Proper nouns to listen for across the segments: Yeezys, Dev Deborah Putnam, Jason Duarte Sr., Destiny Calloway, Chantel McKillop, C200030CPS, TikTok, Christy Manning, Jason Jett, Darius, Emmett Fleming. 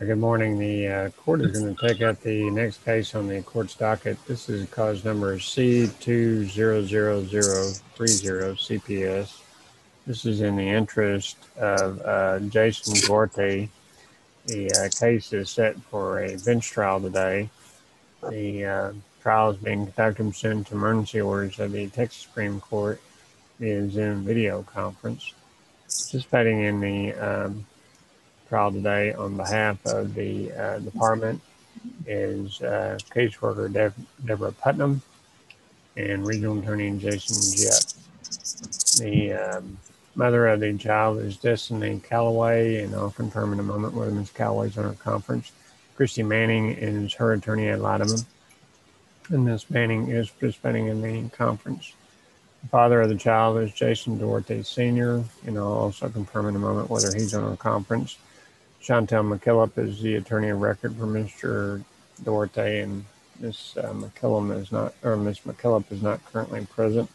Good morning. The court is going to take up the next case on the court's docket. This is cause number C200030 CPS. This is in the interest of Jason Duarte. The case is set for a bench trial today. The trial is being conducted pursuant to emergency orders of the Texas Supreme Court. It is in video conference. Participating in the trial today on behalf of the department is caseworker Dev Deborah Putnam and regional attorney Jason Jett. The mother of the child is Destiny Calloway, and I'll confirm in a moment whether Ms. Calloway's on her conference. Christy Manning is her attorney ad litem, and Ms. Manning is participating in the conference. The father of the child is Jason Duarte Sr., and I'll also confirm in a moment whether he's on our conference. Chantel McKillop is the attorney of record for Mr. Duarte, and Ms. Miss McKillop is not currently present.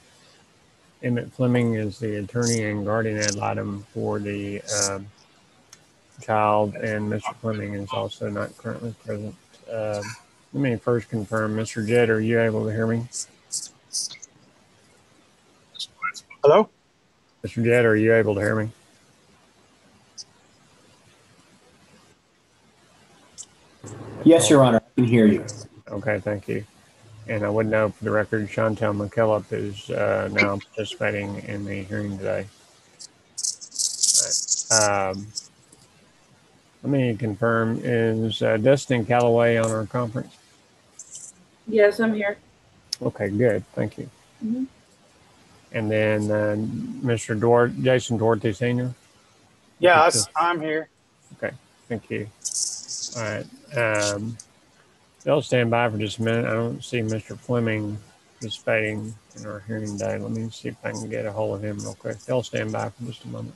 Emmett Fleming is the attorney and guardian ad litem for the child, and Mr. Fleming is also not currently present. Let me first confirm, Mr. Jett, are you able to hear me? Hello? Mr. Jett, are you able to hear me? Yes, Your Honor, I can hear you. Okay, thank you. And I would note for the record, Chantel McKillop is now participating in the hearing today. Let me confirm, is Destiny Calloway on our conference? Yes, I'm here. Okay, good, thank you. Mm-hmm. And then Mr. Jason Duarte Sr.? Yeah, I'm here. Okay, thank you. All right. They'll stand by for just a minute. I don't see Mr. Fleming participating in our hearing today. Let me see if I can get a hold of him real quick. They'll stand by for just a moment.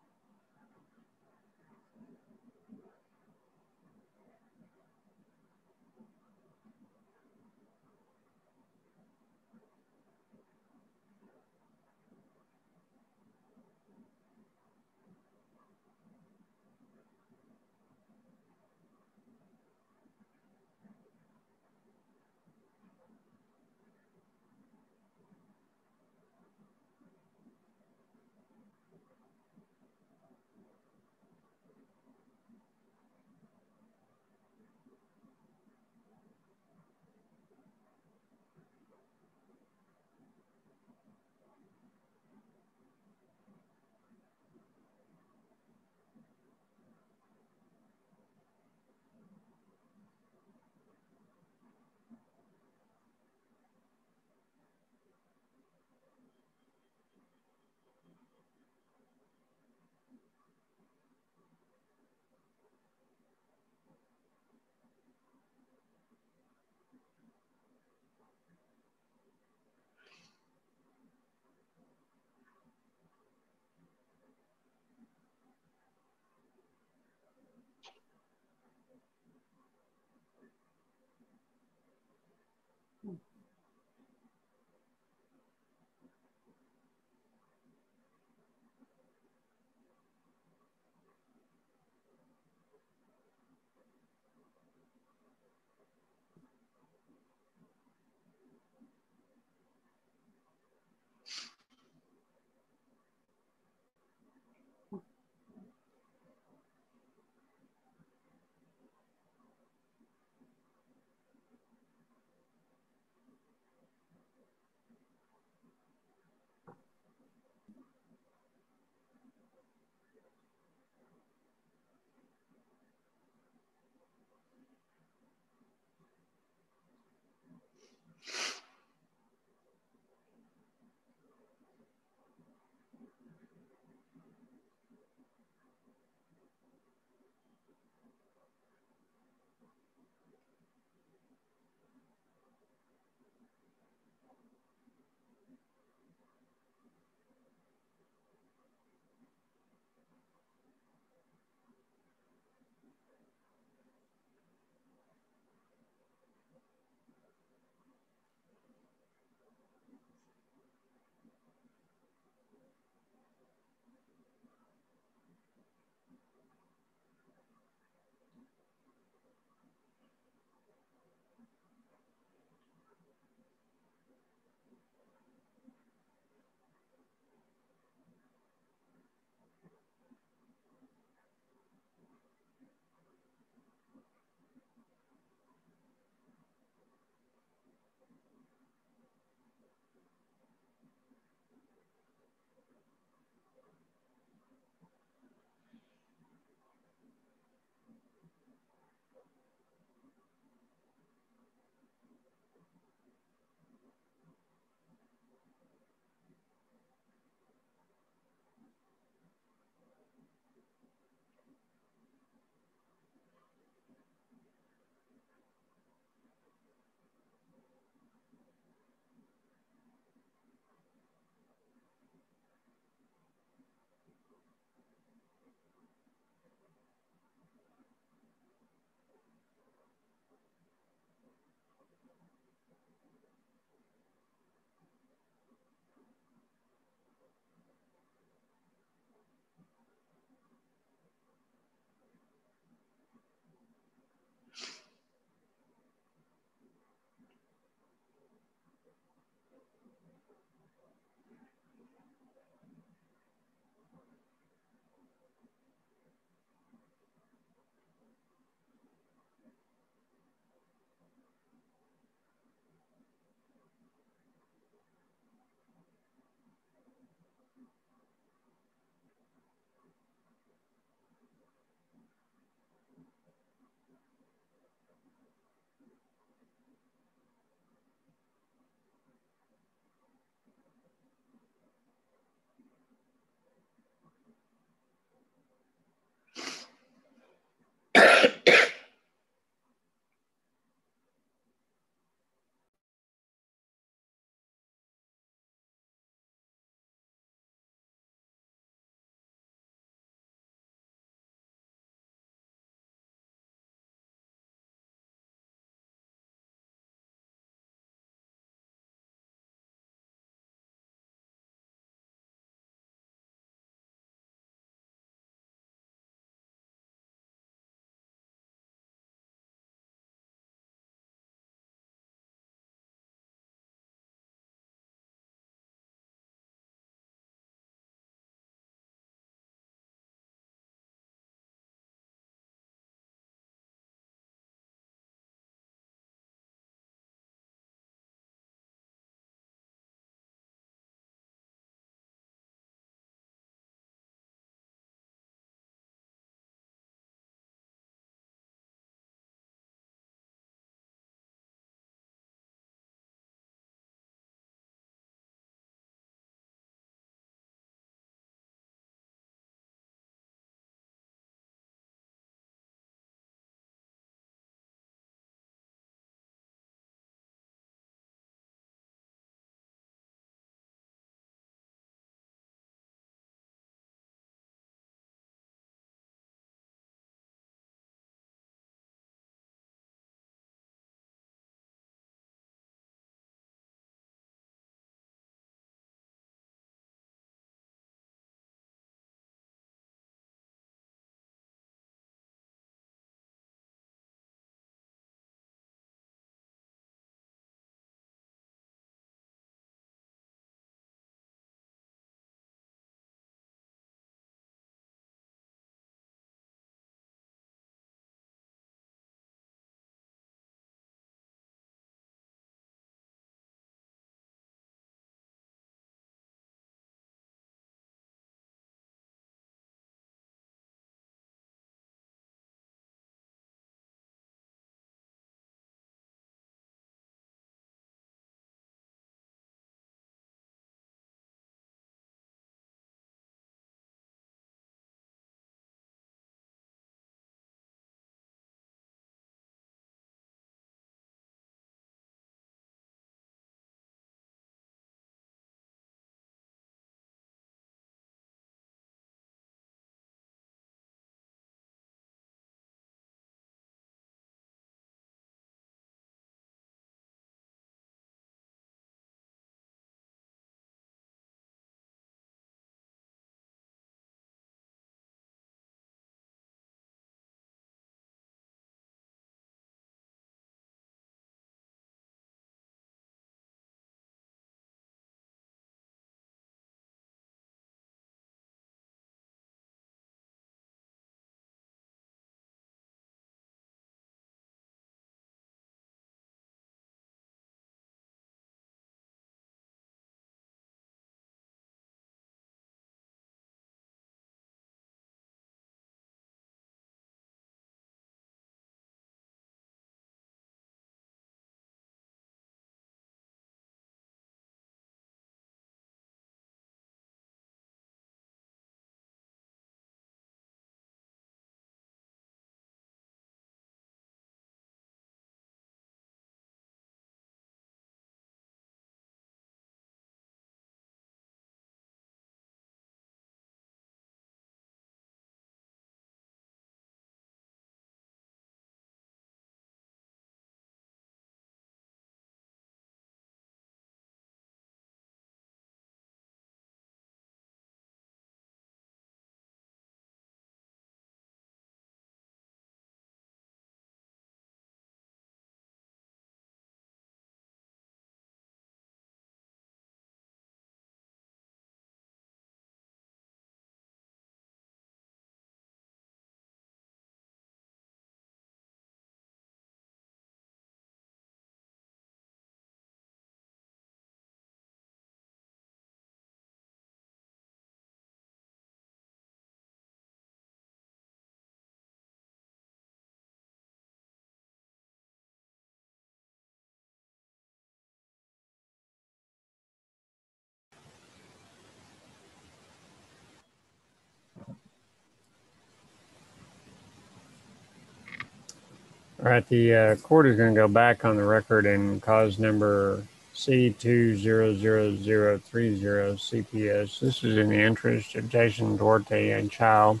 All right, the court is going to go back on the record in cause number C200030 CPS. This is in the interest of Jason Duarte and Child.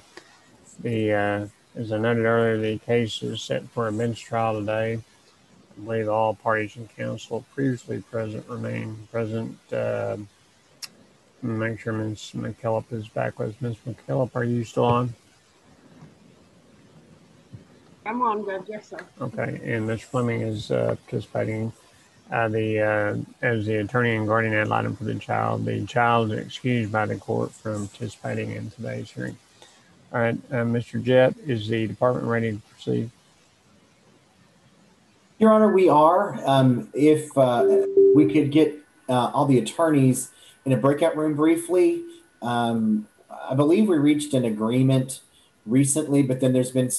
As I noted earlier, the case is set for a bench trial today. I believe all parties and counsel previously present remain present. Make sure Ms. McKillop is back with us. Ms. McKillop, are you still on? I'm on, Dev. Yes, sir. Okay, and Mr. Fleming is participating. As the attorney and guardian ad litem for the child is excused by the court from participating in today's hearing. All right, Mr. Jett, is the department ready to proceed? Your Honor, we are. If we could get all the attorneys in a breakout room briefly, I believe we reached an agreement recently, but then there's been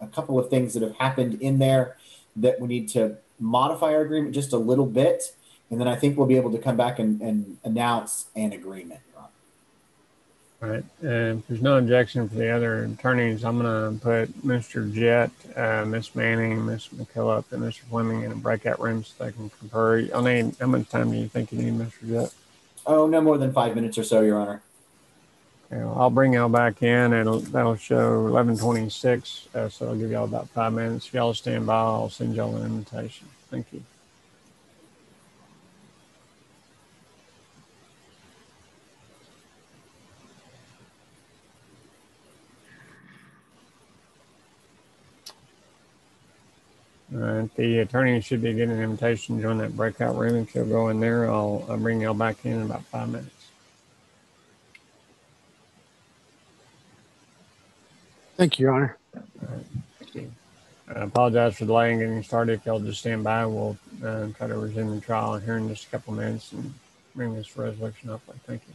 a couple of things that have happened in there that we need to modify our agreement just a little bit, and then I think we'll be able to come back and announce an agreement. All right. If there's no objection for the other attorneys, I'm going to put Mr. Jett, Ms. Manning, Ms. McKillop, and Mr. Fleming in a breakout room so they can confer. You'll need, how much time do you think you need, Mr. Jett? Oh, no more than 5 minutes or so, Your Honor. Okay, well, I'll bring y'all back in, and that'll show 11:26, so I'll give y'all about 5 minutes. If y'all stand by, I'll send y'all an invitation. Thank you. All right, the attorney should be getting an invitation to join that breakout room. If you'll go in there, I'll bring y'all back in about 5 minutes. Thank you, Your Honor. All right. Thank you. I apologize for delaying getting started. If y'all just stand by, we'll try to resume the trial here in just a couple minutes and bring this resolution up. Thank you.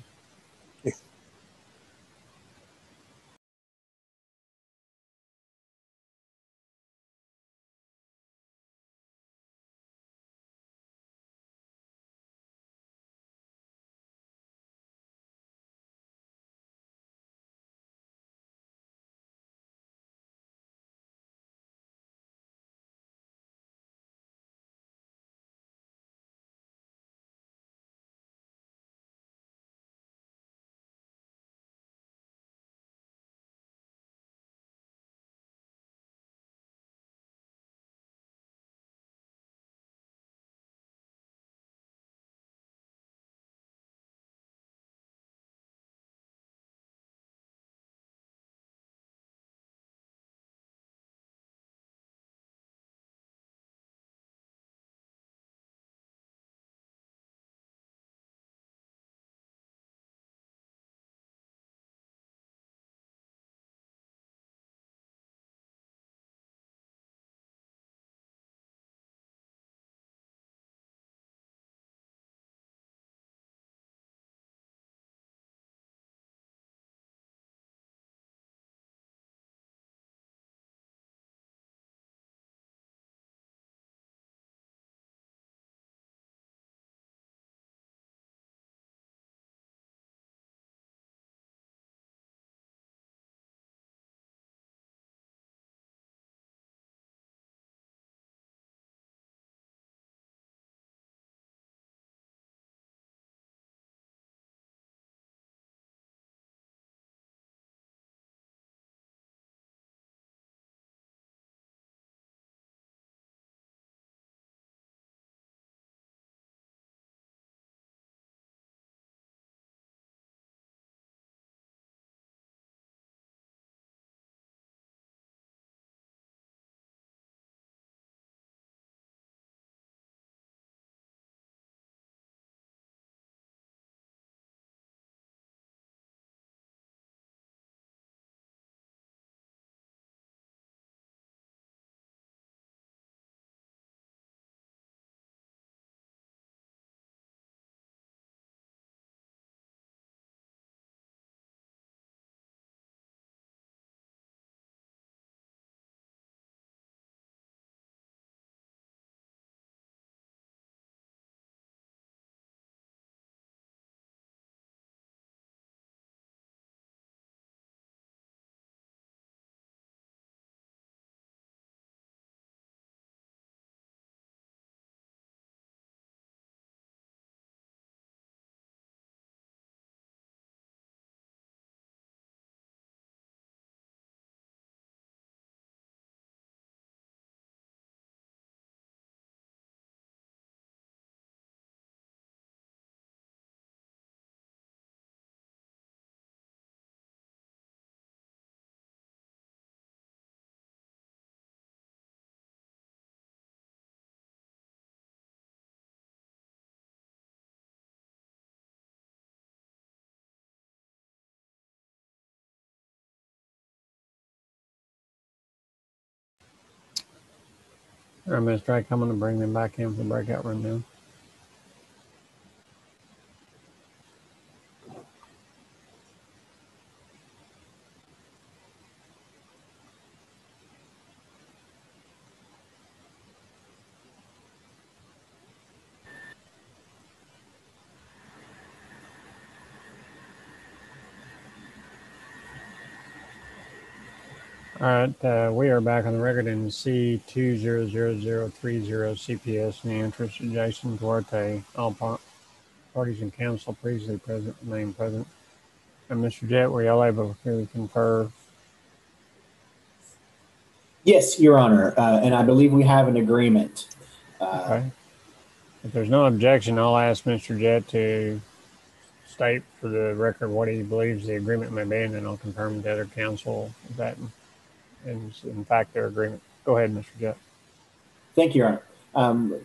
Everybody's trying to come and bring them back in for the breakout room now. All right, we are back on the record in C2000030 CPS in the interest of Jason Duarte. All parties and counsel previously present, named present. And Mr. Jett, were y'all able to confer? Yes, Your Honor, and I believe we have an agreement. Okay. If there's no objection, I'll ask Mr. Jett to state for the record what he believes the agreement may be, and then I'll confirm with the other counsel that. And in fact, their agreement. Go ahead, Mr. Jett. Thank you, Your Honor.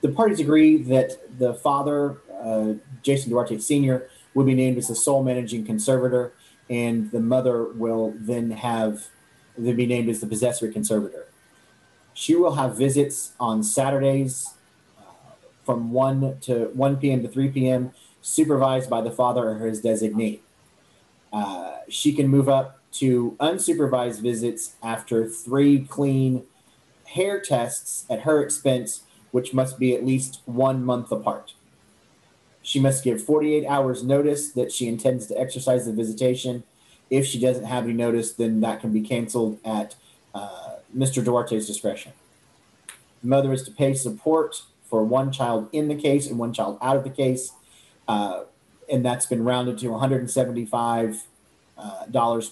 The parties agree that the father, Jason Duarte Sr., will be named as the sole managing conservator, and the mother will then be named as the possessory conservator. She will have visits on Saturdays from 1 p.m. to 3 p.m., supervised by the father or his designee. She can move up to unsupervised visits after 3 clean hair tests at her expense, which must be at least 1 month apart. She must give 48 hours notice that she intends to exercise the visitation. If she doesn't have any notice, then that can be canceled at Mr. Duarte's discretion. The mother is to pay support for 1 child in the case and 1 child out of the case, and that's been rounded to $175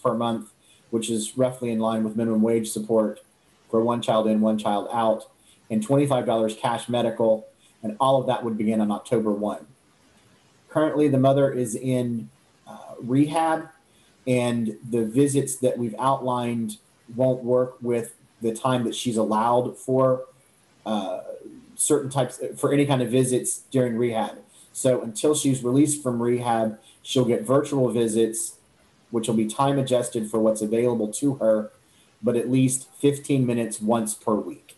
per month, which is roughly in line with minimum wage support for 1 child in, 1 child out, and $25 cash medical, and all of that would begin on October 1. Currently, the mother is in rehab, and the visits that we've outlined won't work with the time that she's allowed for certain types, for any kind of visits during rehab. So until she's released from rehab, she'll get virtual visits, which will be time adjusted for what's available to her, but at least 15 minutes once per week.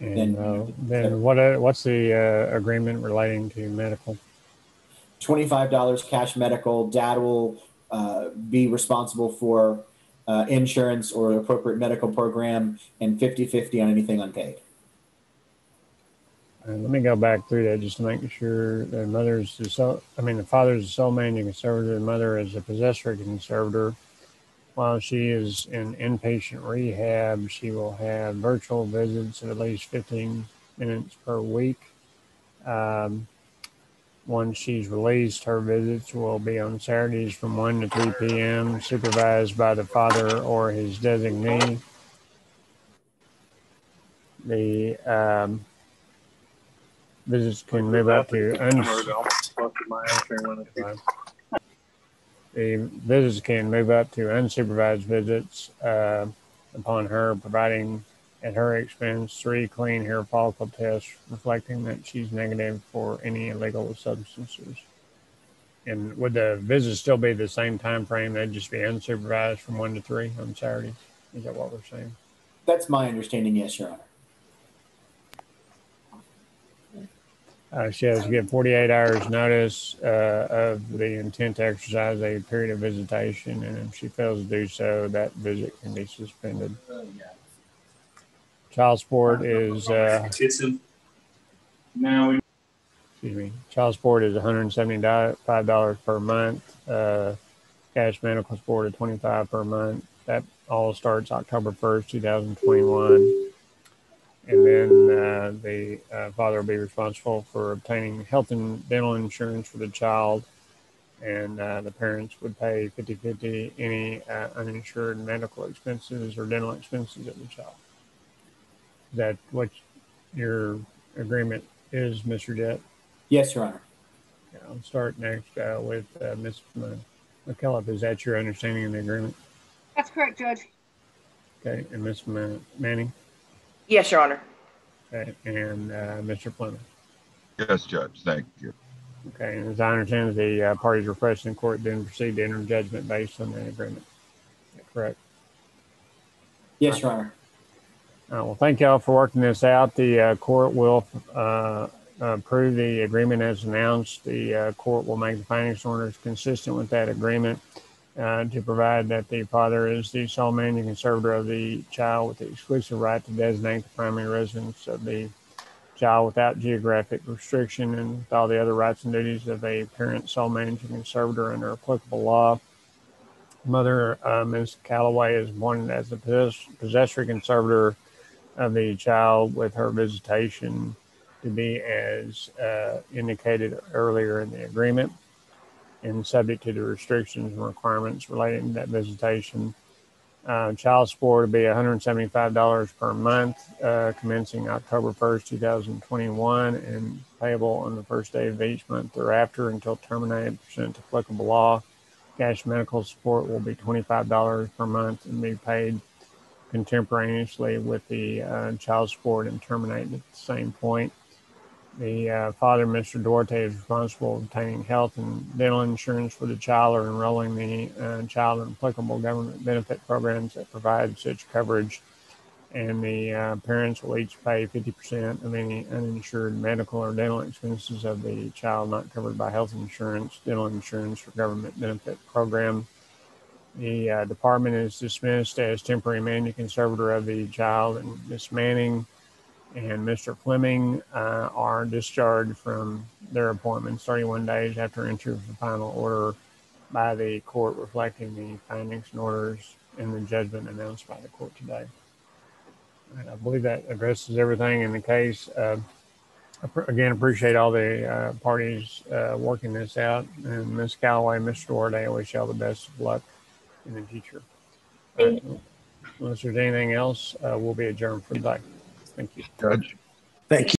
And then what's the agreement relating to medical? $25 cash medical. Dad will be responsible for insurance or an appropriate medical program, and 50-50 on anything unpaid. Let me go back through that just to make sure the mother's the sole, I mean, the father's the sole managing conservator, the mother is a possessory conservator. While she is in inpatient rehab, she will have virtual visits of at least 15 minutes per week. Once she's released, her visits will be on Saturdays from 1 to 3 p.m., supervised by the father or his designee. The visits can move up to unsupervised visits upon her, providing at her expense 3 clean hair follicle tests reflecting that she's negative for any illegal substances. And would the visits still be the same time frame? They'd just be unsupervised from 1 to 3 on Saturdays. Is that what we're saying? That's my understanding. Yes, Your Honor. She has to give 48 hours notice of the intent to exercise a period of visitation, and if she fails to do so, that visit can be suspended. Child support is $175 per month. Cash medical support is $25 per month. That all starts October 1st, 2021. And then the father will be responsible for obtaining health and dental insurance for the child. And the parents would pay 50-50 any uninsured medical expenses or dental expenses of the child. Is that what your agreement is, Mr. Jett? Yes, Your Honor. Yeah, I'll start next with Ms. McKillop. Is that your understanding of the agreement? That's correct, Judge. Okay, and Ms. Manning? Yes, Your Honor. And Mr. Fleming. Yes, Judge. Thank you. Okay, and as I understand, the parties requesting the court then proceed to enter judgment based on the agreement. Is that correct? Yes, Your Honor. All right, well, thank y'all for working this out. The court will approve the agreement as announced. The court will make the findings orders consistent with that agreement to provide that the father is the sole managing conservator of the child with the exclusive right to designate the primary residence of the child without geographic restriction and with all the other rights and duties of a parent sole managing conservator under applicable law. Mother, Ms. Calloway, is appointed as the possessory conservator of the child with her visitation to be as indicated earlier in the agreement and subject to the restrictions and requirements relating to that visitation. Child support will be $175 per month, commencing October 1st, 2021, and payable on the first day of each month thereafter until terminated pursuant to applicable law. Cash medical support will be $25 per month and be paid contemporaneously with the child support and terminated at the same point. The father, Mr. Duarte, is responsible for obtaining health and dental insurance for the child or enrolling the child in applicable government benefit programs that provide such coverage. And the parents will each pay 50% of any uninsured medical or dental expenses of the child not covered by health insurance, dental insurance, or government benefit program. The department is dismissed as temporary managing conservator of the child, and Ms. Manning and Mr. Fleming are discharged from their appointments 31 days after entry of the final order by the court, reflecting the findings and orders in the judgment announced by the court today. And I believe that addresses everything in the case. Again, appreciate all the parties working this out. And Ms. Calloway, Mr. Duarte, I wish y'all the best of luck in the future. Right. Unless there's anything else, we'll be adjourned for today. Thank you, Judge. Thank you.